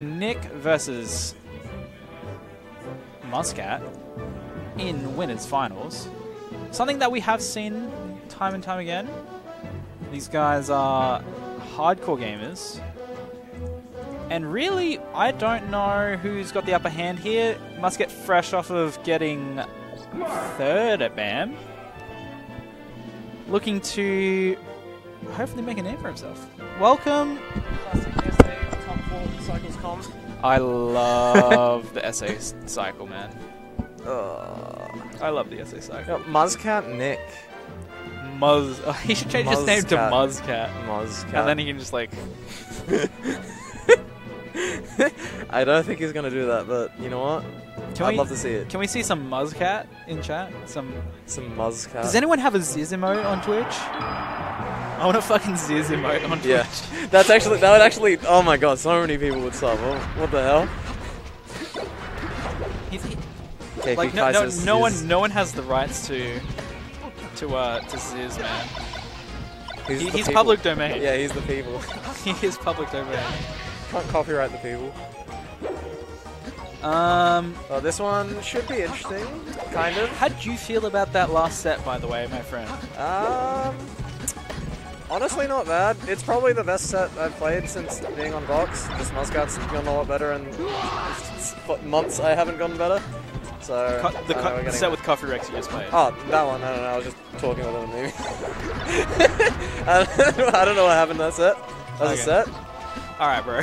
Nick versus Muscat in winners finals. Something that we have seen time and time again. These guys are hardcore gamers. And really, I don't know who's got the upper hand here. Muscat fresh off of getting third at BAM. Looking to hopefully make a name for himself. Welcome. I love the SA cycle, man. I love the SA cycle. No, Muscat Nick. He should change his name to Muscat. Muscat. And then he can just like... I don't think he's going to do that, but you know what? I'd love to see it. Can we see some Muscat in chat? Some Muscat. Does anyone have a Ziz emote on Twitch? I want a fucking Ziz emote on Twitch. Yeah. That's actually, that would actually, oh my god, so many people would sub. Oh, what the hell? He, like, no one has the rights to Ziz, man. He's public domain. Yeah, he's the people. He is public domain. Can't copyright the people. Oh, this one should be interesting, kind of. How did you feel about that last set, by the way, my friend? Honestly, not bad. It's probably the best set I've played since being on Vox. This Muscat's gone a lot better, and months I haven't gone better. So the set with Coffee Rex you just played. Oh, that one. I don't know. I was just talking a little maybe. I don't know what happened to that set. That was a set. All right, bro.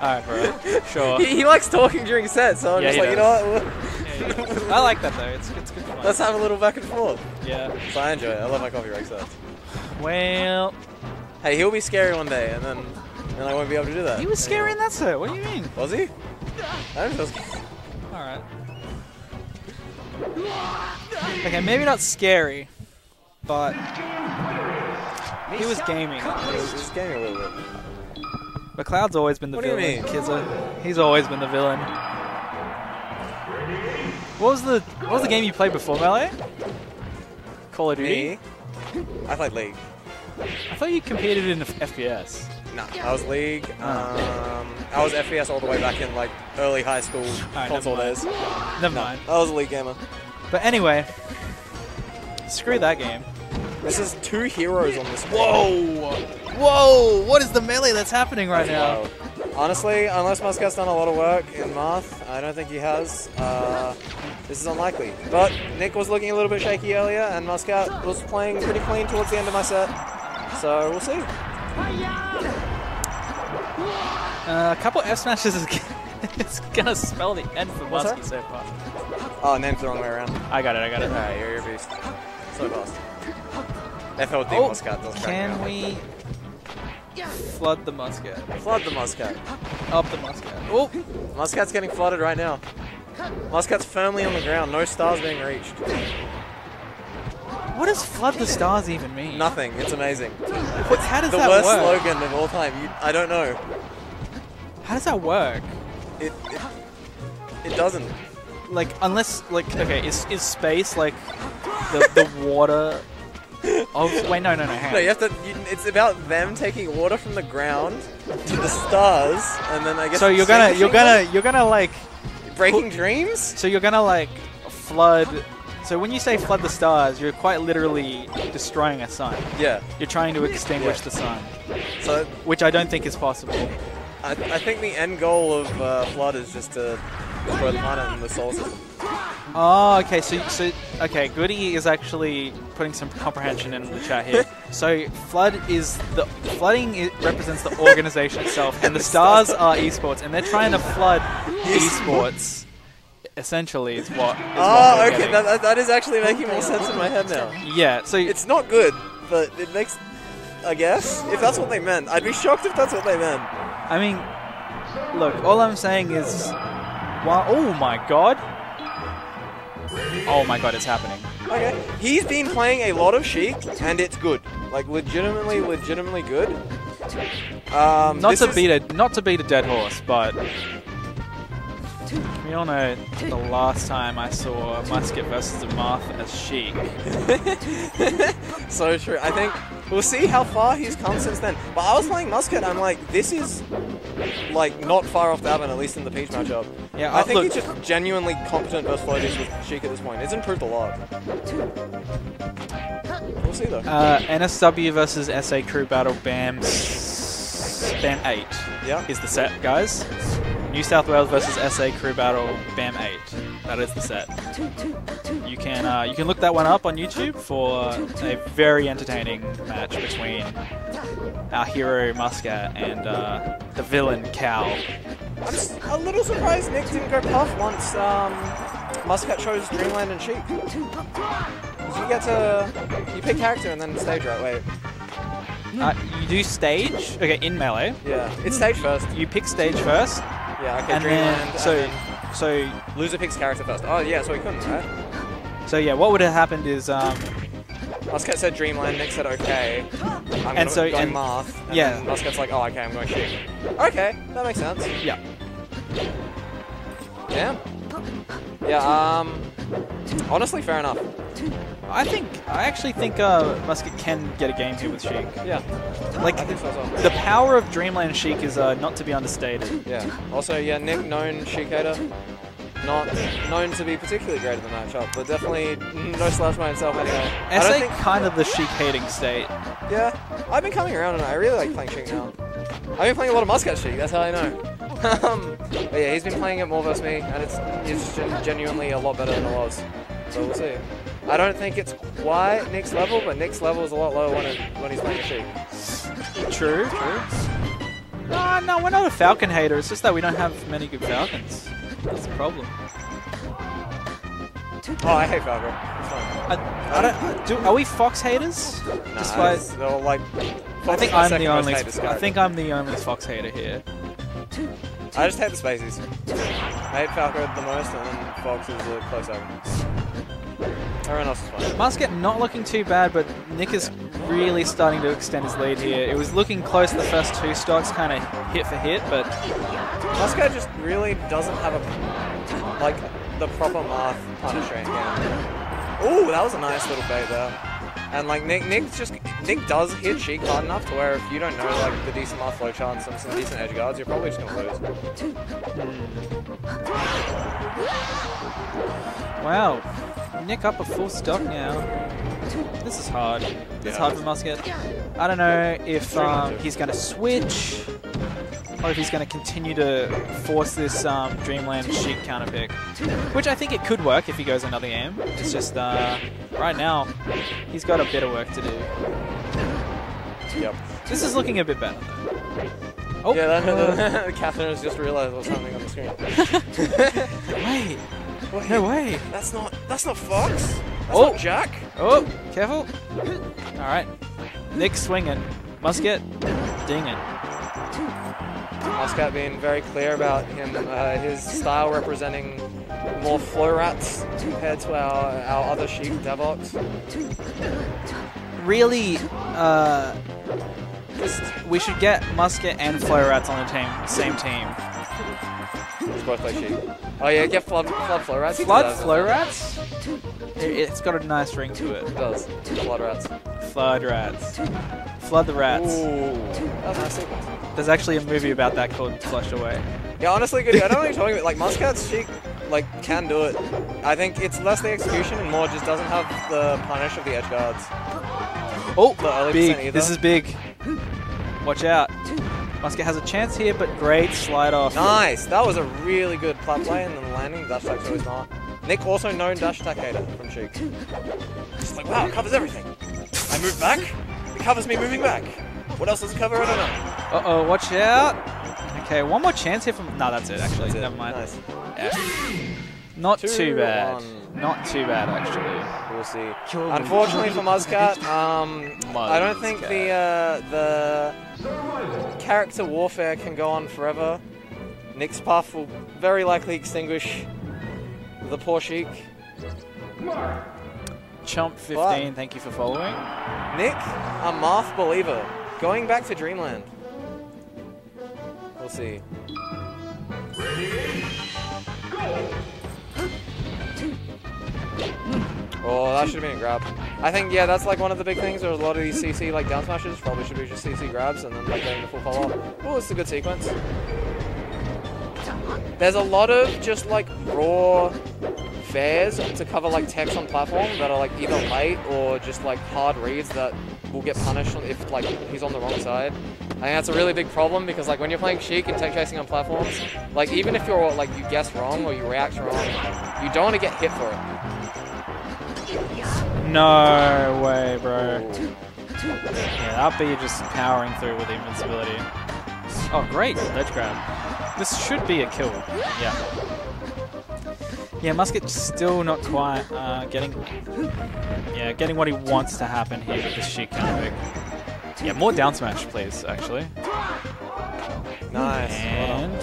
All right, bro. Sure. He likes talking during sets, so I'm just like, you know what? I like that though. It's good fun. Let's have a little back and forth. Yeah. So I enjoy it. I love my Coffee Rex sets. Well, hey, he'll be scary one day, and then I won't be able to do that. He was scary in that set. What do you mean? Was he? I don't know. All right. Okay, maybe not scary, but he was gaming. He was gaming a little bit. McCloud's always been the villain. Kizza. He's always been the villain. What was the game you played before Melee? Call of Duty? Me? I played League. I thought you competed in FPS. Nah, I was League. I was FPS all the way back in like early high school console days. Never mind. I was a League gamer. But anyway, screw that game. This is two heroes on this game. Whoa! Whoa! What is the melee that's happening right now? Honestly, unless Muscat's done a lot of work in Marth, I don't think he has. This is unlikely. But Nick was looking a little bit shaky earlier, and Muscat was playing pretty clean towards the end of my set. So we'll see. A couple F smashes is gonna spell the end for Muscat so far. Oh, name's the wrong way around. I got it. Alright, you're a beast. So fast. FLD Muscat doesn't crack me out like that. Flood the Muscat. Flood the Muscat. Up the Muscat. Oh! Muscat's getting flooded right now. Muscat's firmly on the ground. No stars being reached. What does flood the stars even mean? Nothing. It's amazing. How does that work? The worst slogan of all time. I don't know. How does that work? It doesn't. Like, unless, like, okay, is space, like, the water... Oh, wait, no, hang on. No, you have to, it's about them taking water from the ground to the stars, and then I guess... So you're gonna like... Breaking dreams? So you're gonna, like, flood... So when you say flood the stars, you're quite literally destroying a sun. Yeah. You're trying to extinguish the sun. So... Which I don't think is possible. I think the end goal of flood is just to destroy the planet and the solar system. Oh, okay, so okay, Goody is actually putting some comprehension in the chat here. So flooding represents the organization itself, and the stars are esports, and they're trying to flood esports. Essentially, is what. Is what okay, that is actually making more sense in my head now. Yeah, so it's not good, but it makes. I guess if that's what they meant, I'd be shocked if that's what they meant. I mean, look, all I'm saying is, wow! Oh my god. Oh my god, it's happening. Okay. He's been playing a lot of Sheik, and it's good. Like, legitimately good. Not to beat a dead horse, but... We all know the last time I saw Muscat versus the Marth as Sheik. So true. I think we'll see how far he's come since then. But I was playing Muscat, I'm like, this is... like not far off the other, at least in the Peach matchup. Yeah, I think he's just genuinely competent versus floaties with Sheik at this point. It's improved a lot. We'll see though. NSW versus SA Crew Battle BAM 8. Yeah, is the set, guys. New South Wales versus SA Crew Battle BAM 8. That is the set. You can look that one up on YouTube for a very entertaining match between our hero Muscat and the villain Cow. I'm just a little surprised Nick didn't go Puff once Muscat chose Dreamland and Sheik. You get to pick character and then stage right. Wait. You do stage in Melee. Yeah, it's stage first. You pick stage first. Yeah, okay, and Dreamland. So loser picks character first. Oh yeah, so he couldn't, right? So yeah, what would have happened is Muscat said Dreamland, Nick said okay. I'm going Marth. And yeah. Muscat's like, oh okay, I'm going Sheik. Okay, that makes sense. Yeah. Damn. Yeah, honestly fair enough. I actually think Muscat can get a game here with Sheik. Yeah. Like, I think so as well. The power of Dreamland Sheik is not to be understated. Yeah. Also, yeah, Nick, known Sheik hater, not known to be particularly great in the matchup, but definitely no slouch by himself anyway. SA kind of the Sheik hating state. Yeah. I've been coming around and I really like playing Sheik now. I've been playing a lot of Muscat Sheik, that's how I know. But yeah, he's been playing it more versus me, and it's genuinely a lot better than it was. So we'll see. I don't think it's quite Nick's level, but Nick's level is a lot lower when he's playing Sheik. True, true. No, we're not a Falcon hater, it's just that we don't have many good Falcons. That's the problem. Oh, I hate Falcon. Are we Fox haters? Nah, I think I'm the only Fox hater here. I just hate the spaces. I hate Falco the most, and then Vox is a close second. Everyone else is fine. Muscat not looking too bad, but Nick is really starting to extend his lead here. It was looking close the first two stocks, kind of hit for hit, but Muscat just really doesn't have a the proper Marth punisher in game. Ooh, that was a nice little bait there. And like Nick does hit Sheik hard enough to where if you don't know the decent Marth flow chance and some decent edge guards, you're probably just gonna lose. Wow, Nick up a full stock now. This is hard. It's hard for Muscat. I don't know if he's gonna switch or if he's gonna continue to force this Dreamland Sheik counter pick, which I think it could work if he goes another game. It's just right now, he's got a bit of work to do. Yep. This is looking a bit better, though. Oh! Yeah, Catherine has just realised there was something on the screen. Wait. Wait! No way! That's not Fox! That's not Jack! Oh! Careful! Alright. Nick swinging. Muscat dinging. Muscat being very clear about him, his style representing more flow rats compared to our other Sheik DevOps. Really, we should get Muscat and flow rats on the same team. It's both like Sheik. Oh yeah, get flood flow rats. Flood flow rats? It's got a nice ring to it. It does. Flood rats. Flood rats. Flood the rats. Ooh, that's a nice sequence. There's actually a movie about that called Flush Away. Yeah, honestly, good. I don't know what you're talking about. Like, Muscat's Sheik, can do it. I think it's less the execution and more just doesn't have the punish of the edge guards. Oh, big. This is big. Watch out. Muscat has a chance here, but great slide off. Nice. That was a really good plat play, and then landing dash attack's always not. Nick also known dash attack hater from Sheik. Just like, wow, it covers everything. I move back. It covers me moving back. What else does it cover? I don't know. Uh-oh, watch out. Okay, one more chance here from... No, that's it, actually. Never mind. Nice. Yeah. Not too bad. Not too bad, actually. We'll see. Unfortunately for Muscat, I don't think the character warfare can go on forever. Nick's Puff will very likely extinguish the poor Sheik. Chump15, thank you for following. Nick, a Marth believer, going back to Dreamland. We'll see. Oh, that should have been a grab. I think, yeah, that's like one of the big things. There's a lot of these CC like down smashes. Probably should be just CC grabs and then like getting the full follow up. Oh, it's a good sequence. There's a lot of just like raw fares to cover like text on platform that are like either late or just like hard reads that will get punished if like he's on the wrong side. I think that's a really big problem because like when you're playing Sheik and tech chasing on platforms, like even if you're like you guess wrong or you react wrong, you don't want to get hit for it. No way, bro. Yeah, up B you're just powering through with the invincibility. Oh great, ledge grab. This should be a kill. Yeah. Yeah, Muscat still not quite getting what he wants to happen here with the Sheik counter pick. Yeah, more down smash, please, actually. Nice. And...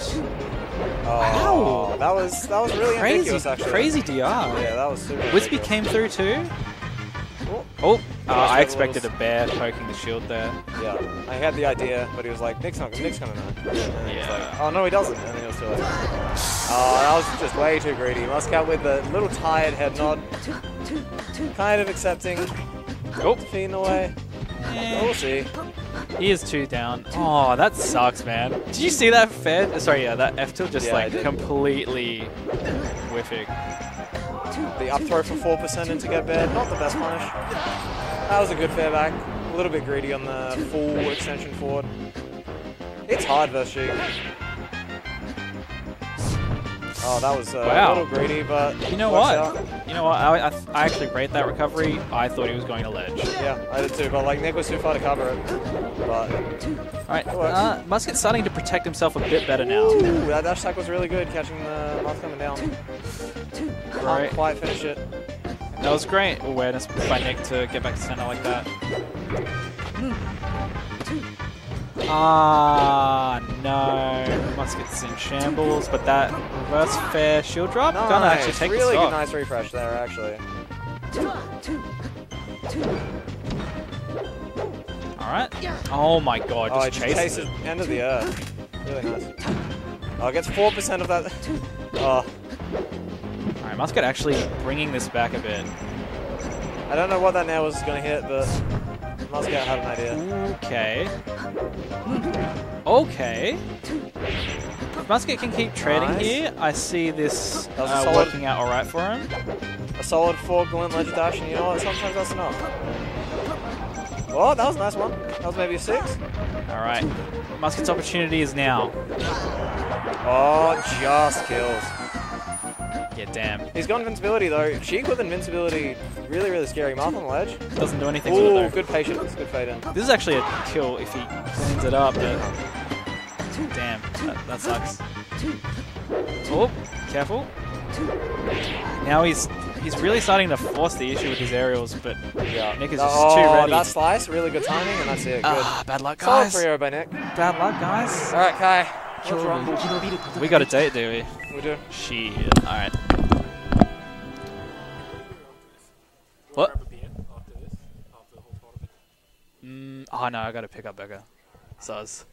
oh, wow. That was really crazy, actually. Crazy DR. Yeah, that was super Wispy ridiculous. Came through too. Oh, I expected a bear poking the shield there. Yeah, I had the idea, but he was like, Nick's gonna know. And yeah. Like, oh, no, he doesn't. And then he was too late. Oh, that was just way too greedy. Muscat with the little tired head nod. Kind of accepting. Oh. Defeat in a way. Yeah. We'll see. He is 2 down. Oh, that sucks, man. Did you see that Fed? Sorry, yeah, that F tilt just like completely whiffing. The up throw for 4% into get bed. Not the best punish. That was a good fair back. A little bit greedy on the full extension forward. It's hard versus Sheik. Oh, that was wow. A little greedy, but you know what? Out. You know what? I actually rate that recovery. I thought he was going to ledge. Yeah, I did too, but like Nick was too far to cover it. But all right, Muscat's starting to protect himself a bit better now. Ooh, that dash attack was really good, catching the Marth coming down. Can't quite finish it. That was great awareness by Nick to get back to center like that. Ah, no. Muscat's in shambles, but that reverse fair shield drop nice. Gonna actually take really the stock. Nice refresh there, actually. Alright. Oh my god, just chases it. End of the earth. Really nice. Oh, gets 4% of that. Oh. Alright, Muscat actually bringing this back a bit. I don't know what that nail was gonna hit, but Muscat had an idea. Okay. Okay. If Muscat can keep trading here, I see this working out alright for him. A solid 4 glint ledge dash, and you know what? Sometimes that's enough. Oh, that was a nice one. That was maybe a 6. Alright. Muscat's opportunity is now. Oh, just kills. Yeah, damn. He's got invincibility though. Sheik with invincibility, really, really scary. Marth on the ledge. Doesn't do anything with it though. Good patience, good fade in. This is actually a kill if he cleans it up, but damn, that sucks. Oh, careful. Now he's really starting to force the issue with his aerials, but Nick is just too ready. That slice, really good timing, and that's it. Good. Bad luck, guys. Solid 3-0 by Nick. Bad luck, guys. All right, Kai. We got a date, do we? We do. Shit. Alright. What? Oh no, I gotta pick up Becca. Suz.